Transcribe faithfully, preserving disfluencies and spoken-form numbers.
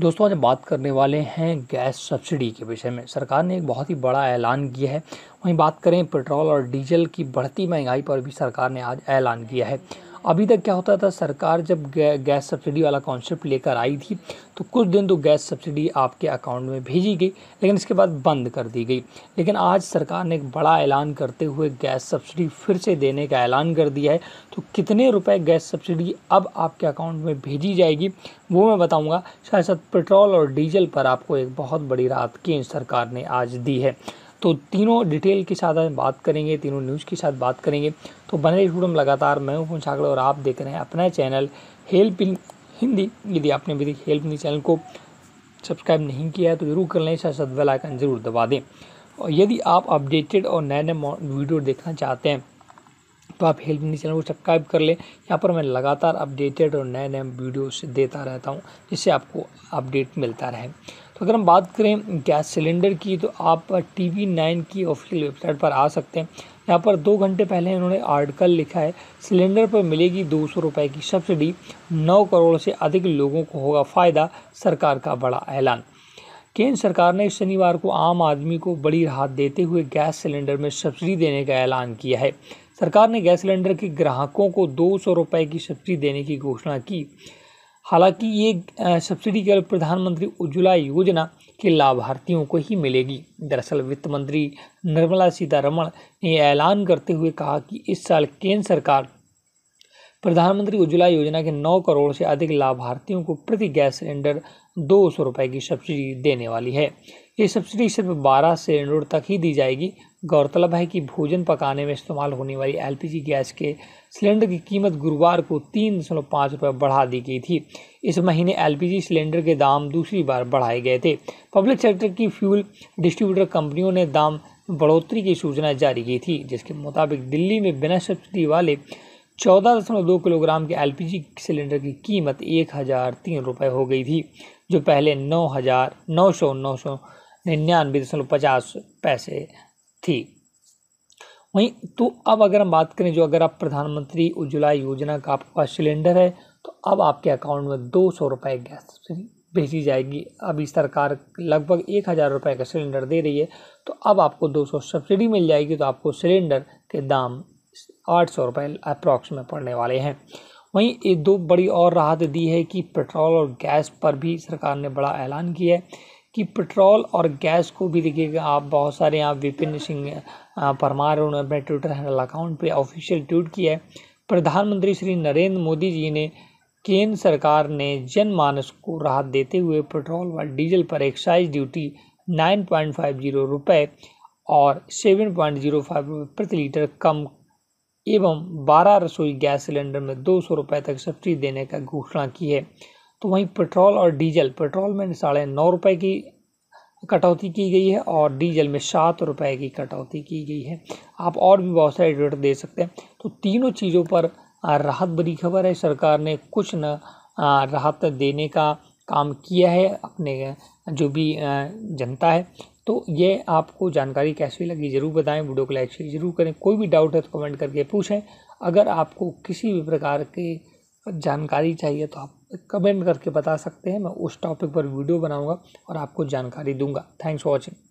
दोस्तों आज बात करने वाले हैं गैस सब्सिडी के विषय में। सरकार ने एक बहुत ही बड़ा ऐलान किया है। वहीं बात करें पेट्रोल और डीजल की बढ़ती महंगाई पर भी सरकार ने आज ऐलान किया है। अभी तक क्या होता था, सरकार जब गैस सब्सिडी वाला कॉन्सेप्ट लेकर आई थी तो कुछ दिन तो गैस सब्सिडी आपके अकाउंट में भेजी गई, लेकिन इसके बाद बंद कर दी गई। लेकिन आज सरकार ने एक बड़ा ऐलान करते हुए गैस सब्सिडी फिर से देने का ऐलान कर दिया है। तो कितने रुपए गैस सब्सिडी अब आपके अकाउंट में भेजी जाएगी वो मैं बताऊँगा। साथ साथ पेट्रोल और डीजल पर आपको एक बहुत बड़ी राहत केंद्र सरकार ने आज दी है। तो तीनों डिटेल के साथ हम बात करेंगे, तीनों न्यूज़ के साथ बात करेंगे। तो बने रहिए स्टूडेंट लगातार। मैं हूं पंचागड़ और आप देख रहे हैं अपना चैनल हेल्प इन हिंदी। यदि आपने अभी तक हेल्प इन चैनल को सब्सक्राइब नहीं किया है तो जरूर कर लें, साथ साथ बेल आइकन ज़रूर दबा दें। और यदि आप अपडेटेड और नए नए वीडियो देखना चाहते हैं तो आप हेल्प इन चैनल को सब्सक्राइब कर लें। यहाँ पर मैं लगातार अपडेटेड और नए नए वीडियोस देता रहता हूँ जिससे आपको अपडेट मिलता रहे। तो अगर हम बात करें गैस सिलेंडर की तो आप टीवी नाइन की ऑफिशियल वेबसाइट पर आ सकते हैं। यहाँ पर दो घंटे पहले इन्होंने आर्टिकल लिखा है, सिलेंडर पर मिलेगी दो सौ रुपये की सब्सिडी, नौ करोड़ से अधिक लोगों को होगा फ़ायदा, सरकार का बड़ा ऐलान। केंद्र सरकार ने शनिवार को आम आदमी को बड़ी राहत देते हुए गैस सिलेंडर में सब्सिडी देने का ऐलान किया है। सरकार ने गैस सिलेंडर के ग्राहकों को दो सौ रुपये की सब्सिडी देने की घोषणा की। हालांकि ये सब्सिडी केवल प्रधानमंत्री उज्ज्वला योजना के लाभार्थियों को ही मिलेगी। दरअसल वित्त मंत्री निर्मला सीतारमण ने ऐलान करते हुए कहा कि इस साल केंद्र सरकार प्रधानमंत्री उज्ज्वला योजना के नौ करोड़ से अधिक लाभार्थियों को प्रति गैस सिलेंडर दो सौ रुपये की सब्सिडी देने वाली है। ये सब्सिडी सिर्फ बारह सिलेंडर तक ही दी जाएगी। गौरतलब है कि भोजन पकाने में इस्तेमाल होने वाली एलपीजी गैस के सिलेंडर की कीमत गुरुवार को तीन दशमलव पाँच रुपये बढ़ा दी गई थी। इस महीने एलपीजी सिलेंडर के दाम दूसरी बार बढ़ाए गए थे। पब्लिक सेक्टर की फ्यूल डिस्ट्रीब्यूटर कंपनियों ने दाम बढ़ोतरी की सूचना जारी की थी, जिसके मुताबिक दिल्ली में बिना सब्सिडी वाले चौदह दशमलव दो किलोग्राम के एलपीजी सिलेंडर की कीमत एक हज़ार तीन रुपये हो गई थी, जो पहले नौ हज़ार नौ सौ नौ सौ निन्यानवे दशमलव पचास पैसे थी। वहीं तो अब अगर हम बात करें, जो अगर आप प्रधानमंत्री उज्ज्वला योजना का आपके पास सिलेंडर है तो अब आपके अकाउंट में दो सौ रुपये गैस सब्सिडी भेजी जाएगी। अभी सरकार लगभग एक हज़ार रुपये का सिलेंडर दे रही है तो अब आपको दो सौ सब्सिडी मिल जाएगी। तो आपको सिलेंडर के दाम आठ सौ रुपये अप्रॉक्स में पड़ने वाले हैं। वहीं ये दो बड़ी और राहत दी है कि पेट्रोल और गैस पर भी सरकार ने बड़ा ऐलान किया है कि पेट्रोल और गैस को भी देखिएगा आप। बहुत सारे यहाँ विपिन सिंह परमार उन्होंने अपने ट्विटर हैंडल अकाउंट पे ऑफिशियल ट्वीट किया है, प्रधानमंत्री श्री नरेंद्र मोदी जी ने केंद्र सरकार ने जनमानस को राहत देते हुए पेट्रोल व डीजल पर excise duty nine point five zero रुपये और सेवन पॉइंट जीरो फाइव रुपये प्रति लीटर कम एवं बारह रसोई गैस सिलेंडर में दो सौ रुपये तक सब्सिडी देने का घोषणा की है। तो वहीं पेट्रोल और डीजल, पेट्रोल में साढ़े नौ रुपये की कटौती की गई है और डीजल में सात रुपये की कटौती की गई है। आप और भी बहुत सारे रेट दे सकते हैं। तो तीनों चीज़ों पर राहत भरी खबर है। सरकार ने कुछ न राहत देने का काम किया है अपने जो भी जनता है। तो ये आपको जानकारी कैसी लगी ज़रूर बताएं, वीडियो को लाइक शेयर जरूर करें। कोई भी डाउट है तो कमेंट करके पूछें। अगर आपको किसी भी प्रकार के जानकारी चाहिए तो आप कमेंट करके बता सकते हैं, मैं उस टॉपिक पर वीडियो बनाऊंगा और आपको जानकारी दूंगा। Thanks for watching.